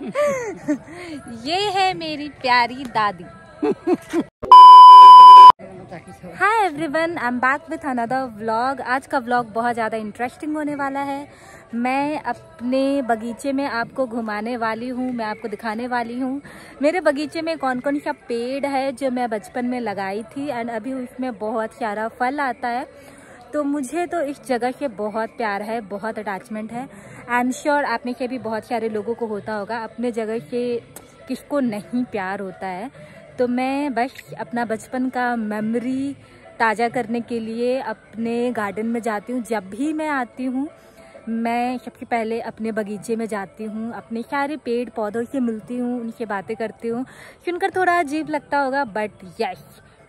ये है मेरी प्यारी दादी। Hi everyone, I am back with another vlog. आज का व्लॉग बहुत ज़्यादा इंटरेस्टिंग होने वाला है। मैं अपने बगीचे में आपको घुमाने वाली हूँ, मैं आपको दिखाने वाली हूँ मेरे बगीचे में कौन कौन सा पेड़ है जो मैं बचपन में लगाई थी एंड अभी उसमें बहुत सारा फल आता है। तो मुझे तो इस जगह से बहुत प्यार है, बहुत अटैचमेंट है। आई एम श्योर आप में से भी बहुत सारे लोगों को होता होगा, अपने जगह से किसको नहीं प्यार होता है। तो मैं बस अपना बचपन का मेमोरी ताज़ा करने के लिए अपने गार्डन में जाती हूँ। जब भी मैं आती हूँ मैं सबसे पहले अपने बगीचे में जाती हूँ, अपने सारे पेड़ पौधों से मिलती हूँ, उनसे बातें करती हूँ। सुनकर थोड़ा अजीब लगता होगा बट यस,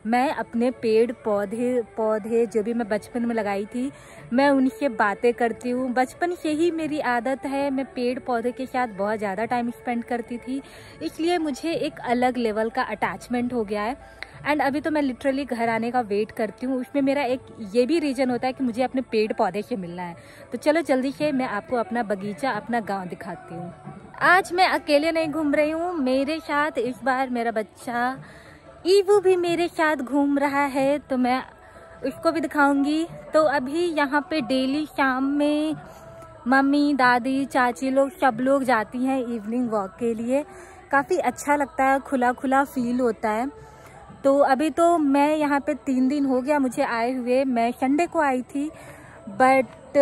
मैं अपने पेड़ पौधे जो भी मैं बचपन में लगाई थी मैं उनसे बातें करती हूँ। बचपन से ही मेरी आदत है, मैं पेड़ पौधे के साथ बहुत ज़्यादा टाइम स्पेंड करती थी, इसलिए मुझे एक अलग लेवल का अटैचमेंट हो गया है। एंड अभी तो मैं लिटरली घर आने का वेट करती हूँ। उसमें मेरा एक ये भी रीज़न होता है कि मुझे अपने पेड़ पौधे से मिलना है। तो चलो जल्दी से मैं आपको अपना बगीचा, अपना गाँव दिखाती हूँ। आज मैं अकेले नहीं घूम रही हूँ, मेरे साथ इस बार मेरा बच्चा ईवू भी मेरे साथ घूम रहा है, तो मैं उसको भी दिखाऊंगी। तो अभी यहाँ पे डेली शाम में मम्मी, दादी, चाची लोग सब लोग जाती हैं इवनिंग वॉक के लिए। काफ़ी अच्छा लगता है, खुला खुला फील होता है। तो अभी तो मैं यहाँ पे 3 दिन हो गया मुझे आए हुए। मैं संडे को आई थी बट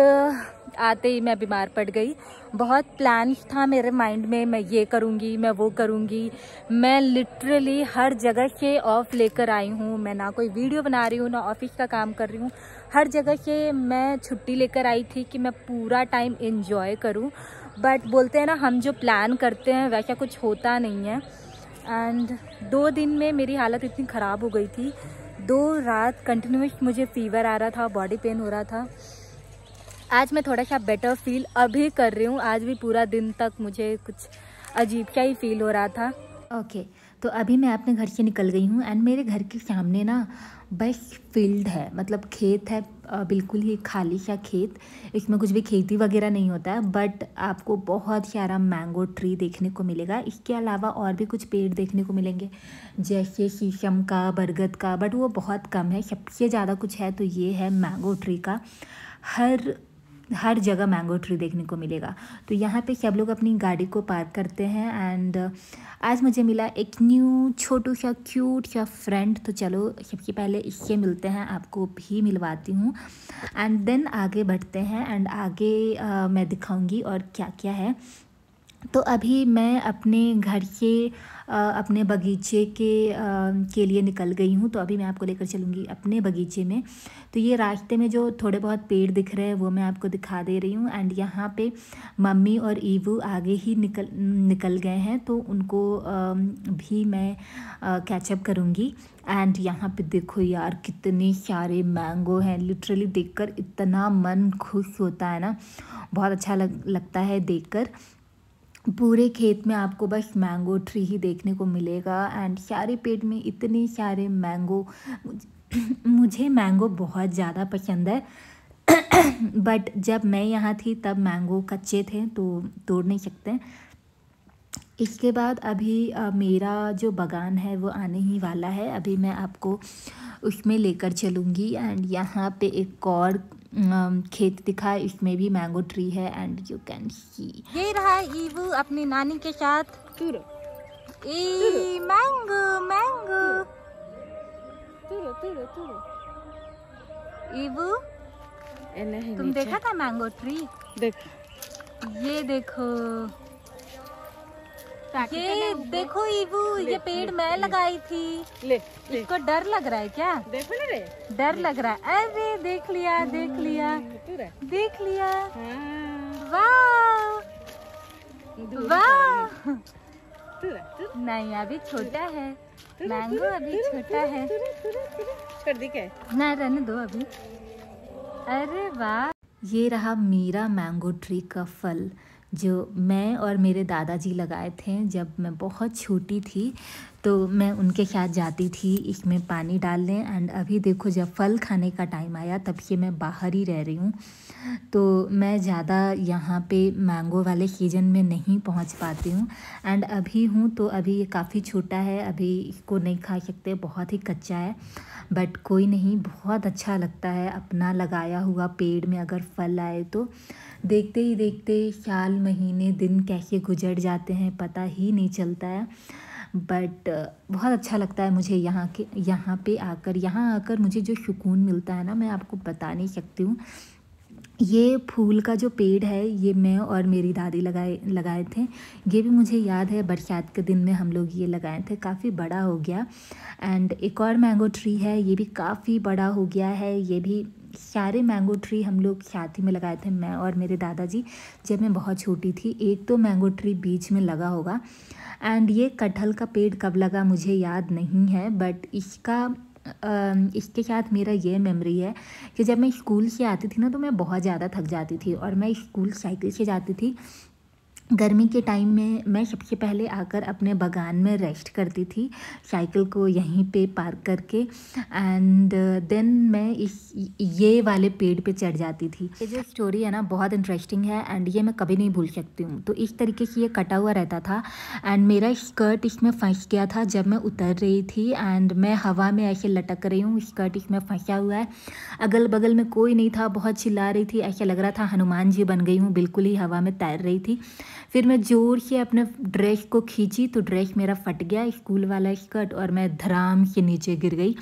आते ही मैं बीमार पड़ गई। बहुत प्लान्स था मेरे माइंड में, मैं ये करूँगी, मैं वो करूँगी। मैं लिटरली हर जगह से ऑफ लेकर आई हूँ। मैं ना कोई वीडियो बना रही हूँ, ना ऑफिस का काम कर रही हूँ। हर जगह से मैं छुट्टी लेकर आई थी कि मैं पूरा टाइम एंजॉय करूँ। बट बोलते हैं ना, हम जो प्लान करते हैं वैसा कुछ होता नहीं है। एंड 2 दिन में मेरी हालत इतनी ख़राब हो गई थी, 2 रात कंटिन्यूस मुझे फीवर आ रहा था, बॉडी पेन हो रहा था। आज मैं थोड़ा सा बेटर फील अभी कर रही हूँ। आज भी पूरा दिन तक मुझे कुछ अजीब सा ही फील हो रहा था। ओके, तो अभी मैं अपने घर से निकल गई हूँ एंड मेरे घर के सामने ना बस फील्ड है, मतलब खेत है, बिल्कुल ही खाली सा खेत। इसमें कुछ भी खेती वगैरह नहीं होता है, बट आपको बहुत सारा मैंगो ट्री देखने को मिलेगा। इसके अलावा और भी कुछ पेड़ देखने को मिलेंगे जैसे शीशम का, बरगद का, बट वो बहुत कम है। सबसे ज़्यादा कुछ है तो ये है मैंगो ट्री का। हर जगह मैंगो ट्री देखने को मिलेगा। तो यहाँ पे सब लोग अपनी गाड़ी को पार्क करते हैं एंड आज मुझे मिला एक न्यू छोटू सा क्यूट सा फ्रेंड। तो चलो सबसे पहले इससे मिलते हैं, आपको भी मिलवाती हूँ एंड देन आगे बढ़ते हैं एंड आगे मैं दिखाऊंगी और क्या क्या है। तो अभी मैं अपने घर के अपने बगीचे के लिए निकल गई हूँ। तो अभी मैं आपको लेकर चलूँगी अपने बगीचे में। तो ये रास्ते में जो थोड़े बहुत पेड़ दिख रहे हैं वो मैं आपको दिखा दे रही हूँ। एंड यहाँ पे मम्मी और ईवू आगे ही निकल गए हैं, तो उनको भी मैं कैचअप करूँगी। एंड यहाँ पे देखो यार, कितने सारे मैंगो हैं। लिटरली देखकर इतना मन खुश होता है ना, बहुत अच्छा लगता है देखकर। पूरे खेत में आपको बस मैंगो ट्री ही देखने को मिलेगा एंड सारे पेड़ में इतने सारे मैंगो। मुझे मैंगो बहुत ज़्यादा पसंद है बट जब मैं यहाँ थी तब मैंगो कच्चे थे तो तोड़ नहीं सकते। इसके बाद अभी मेरा जो बागान है वो आने ही वाला है, अभी मैं आपको उसमें लेकर चलूँगी। एंड यहाँ पे एक और खेत दिखा, इसमें भी मैंगो ट्री है एंड यू कैन सी। ये रहा ईवू अपनी नानी के साथ। ए मैंगो मैंगो, ईवू तुम देखा था मैंगो ट्री? देखो ये देखो, ये देखो ईवू, ये पेड़ मैं लगाई थी। इसको डर लग रहा है क्या? देखो रे, डर लग रहा है। अरे देख लिया देख लिया देख लिया, वाह वाह। नहीं अभी छोटा है मैंगो, अभी छोटा है, ना रहने दो अभी। अरे वाह, ये रहा मेरा मैंगो ट्री का फल जो मैं और मेरे दादाजी लगाए थे जब मैं बहुत छोटी थी। तो तो मैं उनके साथ जाती थी इसमें पानी डालने। एंड अभी देखो जब फल खाने का टाइम आया तब ये मैं बाहर ही रह रही हूँ, तो मैं ज़्यादा यहाँ पे मैंगो वाले सीजन में नहीं पहुँच पाती हूँ। एंड अभी हूँ तो अभी ये काफ़ी छोटा है, अभी इसको नहीं खा सकते, बहुत ही कच्चा है, बट कोई नहीं, बहुत अच्छा लगता है अपना लगाया हुआ पेड़ में अगर फल आए तो। देखते ही देखते साल महीने दिन कैसे गुजर जाते हैं पता ही नहीं चलता है, बट बहुत अच्छा लगता है मुझे यहाँ आकर मुझे जो सुकून मिलता है ना, मैं आपको बता नहीं सकती हूँ। ये फूल का जो पेड़ है ये मैं और मेरी दादी लगाए थे। ये भी मुझे याद है बरसात के दिन में हम लोग ये लगाए थे, काफ़ी बड़ा हो गया। एंड एक और मैंगो ट्री है, ये भी काफ़ी बड़ा हो गया है। ये भी सारे मैंगो ट्री हम लोग साथ ही में लगाए थे, मैं और मेरे दादाजी, जब मैं बहुत छोटी थी। एक तो मैंगो ट्री बीच में लगा होगा। एंड ये कटहल का पेड़ कब लगा मुझे याद नहीं है, बट इसके साथ मेरा ये मेमोरी है कि जब मैं स्कूल से आती थी ना तो मैं बहुत ज़्यादा थक जाती थी, और मैं स्कूल साइकिल से जाती थी। गर्मी के टाइम में मैं सबसे पहले आकर अपने बागान में रेस्ट करती थी, साइकिल को यहीं पे पार्क करके। एंड देन मैं ये वाले पेड़ पे चढ़ जाती थी। ये जो स्टोरी है ना बहुत इंटरेस्टिंग है, एंड ये मैं कभी नहीं भूल सकती हूँ। तो इस तरीके से ये कटा हुआ रहता था, एंड मेरा स्कर्ट इसमें फंस गया था जब मैं उतर रही थी। एंड मैं हवा में ऐसे लटक रही हूँ, स्कर्ट इसमें फंसा हुआ है। अगल बगल में कोई नहीं था, बहुत चिल्ला रही थी, ऐसा लग रहा था हनुमान जी बन गई हूँ, बिल्कुल ही हवा में तैर रही थी। फिर मैं ज़ोर से अपने ड्रेस को खींची तो ड्रेस मेरा फट गया, स्कूल वाला स्कर्ट, और मैं धड़ाम से नीचे गिर गई।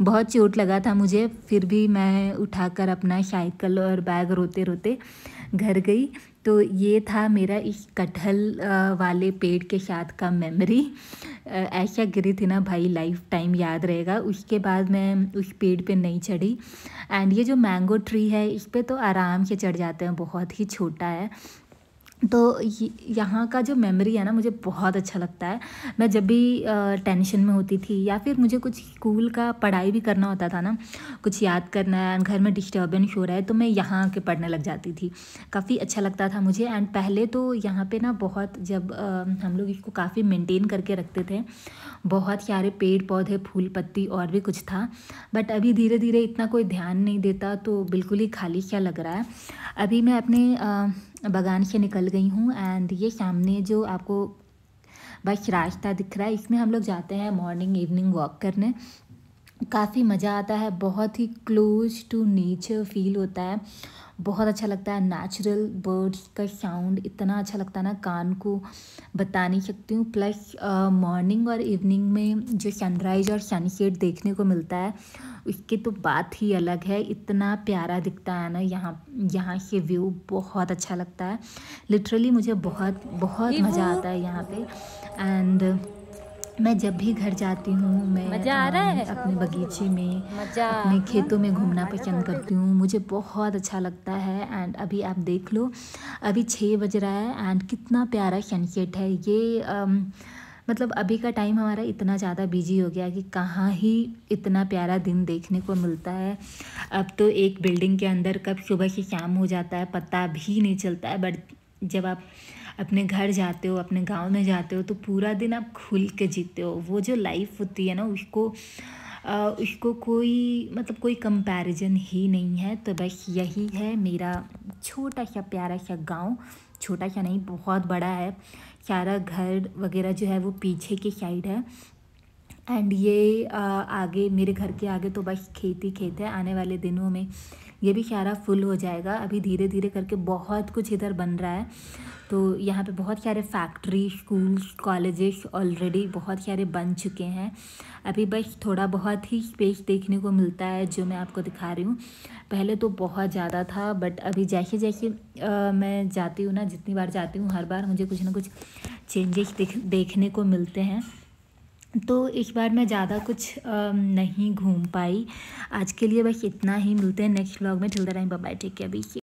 बहुत चोट लगा था मुझे, फिर भी मैं उठाकर अपना साइकिल और बैग रोते रोते घर गई। तो ये था मेरा इस कटहल वाले पेड़ के साथ का मेमोरी। ऐसा गिरी थी ना भाई, लाइफ टाइम याद रहेगा। उसके बाद मैं उस पेड़ पे नहीं चढ़ी। एंड ये जो मैंगो ट्री है इस पर तो आराम से चढ़ जाते हैं, बहुत ही छोटा है। तो यहाँ का जो मेमोरी है ना मुझे बहुत अच्छा लगता है। मैं जब भी टेंशन में होती थी या फिर मुझे कुछ स्कूल का पढ़ाई भी करना होता था ना, कुछ याद करना है, घर में डिस्टर्बेंस हो रहा है, तो मैं यहाँ आके पढ़ने लग जाती थी, काफ़ी अच्छा लगता था मुझे। एंड पहले तो यहाँ पे ना बहुत, जब हम लोग इसको काफ़ी मेंटेन करके रखते थे, बहुत सारे पेड़ पौधे फूल पत्ती और भी कुछ था, बट अभी धीरे धीरे इतना कोई ध्यान नहीं देता, तो बिल्कुल ही खाली सा लग रहा है। अभी मैं अपने बागान से निकल गई हूँ, एंड ये सामने जो आपको बस रास्ता दिख रहा है इसमें हम लोग जाते हैं मॉर्निंग इवनिंग वॉक करने, काफ़ी मज़ा आता है, बहुत ही क्लोज टू नेचर फील होता है, बहुत अच्छा लगता है। नेचुरल बर्ड्स का साउंड इतना अच्छा लगता है ना, कान को बता नहीं सकती हूँ। प्लस मॉर्निंग और इवनिंग में जो सनराइज़ और सनसेट देखने को मिलता है उसकी तो बात ही अलग है, इतना प्यारा दिखता है ना, यहाँ से व्यू बहुत अच्छा लगता है। लिटरली मुझे बहुत बहुत मज़ा आता है यहाँ पे। एंड मैं जब भी घर जाती हूँ मैं अपने बगीचे में, अपने खेतों में घूमना पसंद करती हूँ, मुझे बहुत अच्छा लगता है। एंड अभी आप देख लो, अभी 6 बज रहा है, एंड कितना प्यारा सनसेट है ये। मतलब अभी का टाइम हमारा इतना ज़्यादा बिजी हो गया कि कहाँ ही इतना प्यारा दिन देखने को मिलता है। अब तो एक बिल्डिंग के अंदर कब सुबह से शाम हो जाता है पता भी नहीं चलता है, बट जब आप अपने घर जाते हो, अपने गांव में जाते हो, तो पूरा दिन आप खुल के जीते हो। वो जो लाइफ होती है ना उसको कोई मतलब कोई कंपैरिजन ही नहीं है। तो बस यही है मेरा छोटा सा प्यारा सा गांव, छोटा सा नहीं बहुत बड़ा है, सारा घर वगैरह जो है वो पीछे की साइड है। एंड ये आगे मेरे घर के आगे तो बस खेती खेत है, आने वाले दिनों में ये भी सारा फुल हो जाएगा। अभी धीरे धीरे करके बहुत कुछ इधर बन रहा है, तो यहाँ पे बहुत सारे फैक्ट्री, स्कूल्स, कॉलेजेस ऑलरेडी बहुत सारे बन चुके हैं। अभी बस थोड़ा बहुत ही स्पेस देखने को मिलता है जो मैं आपको दिखा रही हूँ, पहले तो बहुत ज़्यादा था, बट अभी जैसे जैसे मैं जाती हूँ ना, जितनी बार जाती हूँ हर बार मुझे कुछ ना कुछ चेंजेस देखने को मिलते हैं। तो इस बार मैं ज़्यादा कुछ नहीं घूम पाई। आज के लिए बस इतना ही, मिलते हैं नेक्स्ट व्लॉग में। Till the time bye bye, take care, be safe.